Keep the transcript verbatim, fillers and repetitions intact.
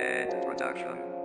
and production.